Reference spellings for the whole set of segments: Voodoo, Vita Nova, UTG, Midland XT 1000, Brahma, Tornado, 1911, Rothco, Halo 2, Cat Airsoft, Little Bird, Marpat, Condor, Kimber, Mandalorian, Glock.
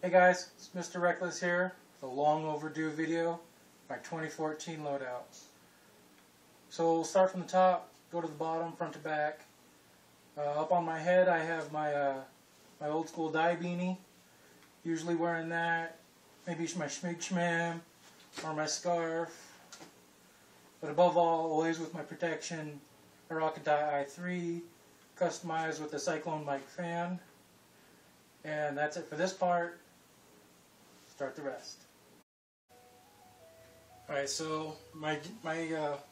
Hey guys, it's Mr. Reckless here with a long overdue video, my 2014 loadout. So we'll start from the top, go to the bottom, front to back. Up on my head I have my old school dye beanie, usually wearing that, maybe my schmig schmam or my scarf. But above all, always with my protection, I rock a dye i3, customized with the Cyclone Mike fan. And that's it for this part. Start the rest. Alright, so my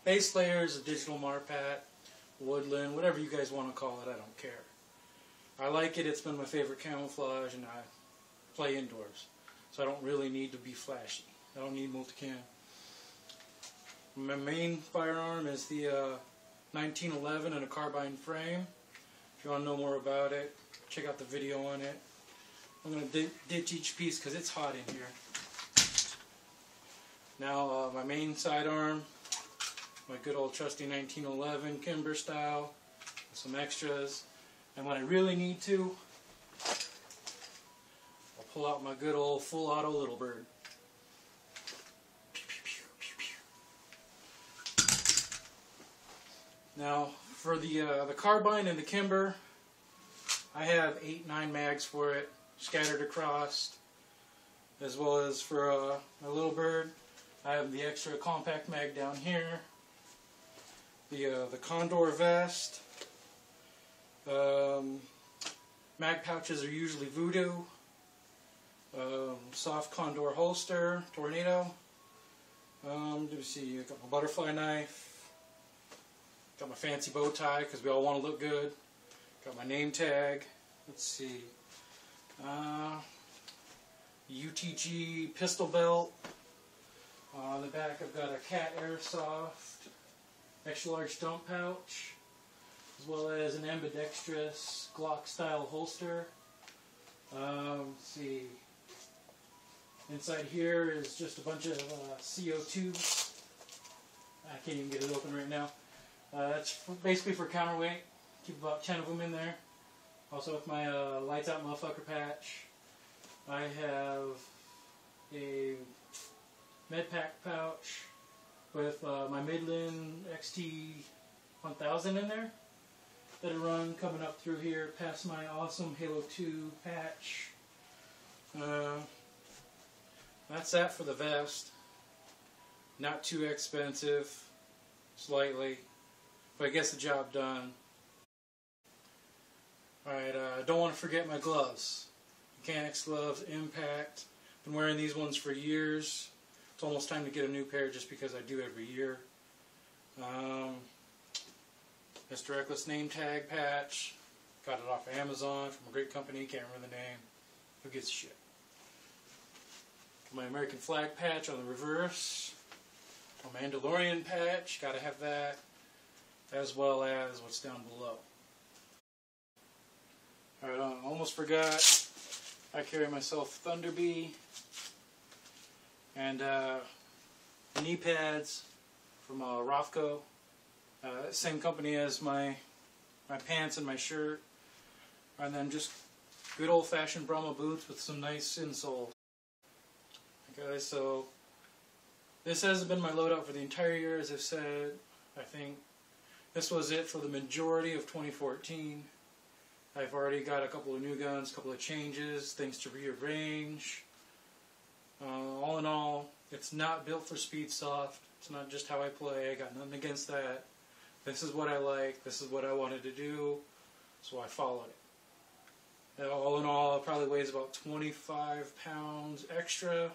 base layer is a digital Marpat, woodland, whatever you guys want to call it, I don't care. I like it, it's been my favorite camouflage, and I play indoors. So I don't really need to be flashy. I don't need multicam. My main firearm is the 1911 and a carbine frame. If you want to know more about it, check out the video on it. I'm going to ditch each piece because it's hot in here. Now my main sidearm, my good old trusty 1911 Kimber style, with some extras. And when I really need to, I'll pull out my good old full auto Little Bird. Now for the carbine and the Kimber, I have 8-9 mags for it, scattered across, as well as for my Little Bird. I have the extra compact mag down here, the Condor vest. Mag pouches are usually Voodoo, soft Condor holster, Tornado. Let me see, I got my butterfly knife, got my fancy bow tie because we all want to look good. Got my name tag. Let's see. UTG pistol belt. On the back, I've got a Cat Airsoft extra large dump pouch, as well as an ambidextrous Glock style holster. Let's see. Inside here is just a bunch of CO2. I can't even get it open right now. That's basically for counterweight. Keep about 10 of them in there. Also with my lights out motherfucker patch, I have a med pack pouch with my Midland XT 1000 in there. That'll run coming up through here past my awesome Halo 2 patch. That's that for the vest. Not too expensive, slightly, but it gets the job done. Alright, I don't want to forget my gloves. Mechanics gloves, Impact. Been wearing these ones for years. It's almost time to get a new pair just because I do every year. Mr. Reckless name tag patch. Got it off of Amazon from a great company, can't remember the name. Who gives a shit? My American flag patch on the reverse. My Mandalorian patch, gotta have that. As well as what's down below. Alright, I almost forgot, I carry myself Thunder B and knee pads from Rothko, same company as my pants and my shirt, and then just good old fashioned Brahma boots with some nice insoles. Okay, so this hasn't been my loadout for the entire year, as I've said. I think this was it for the majority of 2014. I've already got a couple of new guns, a couple of changes, things to rearrange. All in all, it's not built for speed soft. It's not just how I play. I got nothing against that. This is what I like. This is what I wanted to do. So I followed it. Now, all in all, it probably weighs about 25 pounds extra.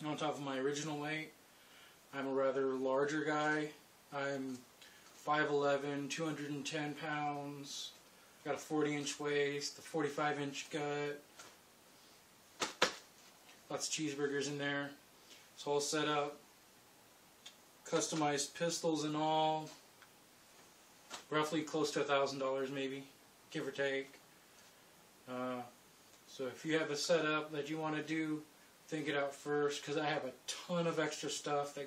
And on top of my original weight, I'm a rather larger guy. I'm 5'11", 210 pounds. Got a 40-inch waist, a 45-inch gut, lots of cheeseburgers in there. It's all set up, customized pistols and all, roughly close to $1,000 maybe, give or take. So if you have a setup that you want to do, think it out first, because I have a ton of extra stuff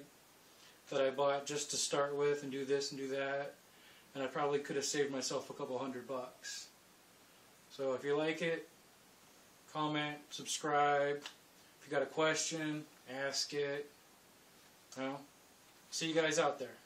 that I bought just to start with and do this and do that. And I probably could have saved myself a couple $100. So if you like it, comment, subscribe. If you got a question, ask it. Well, see you guys out there.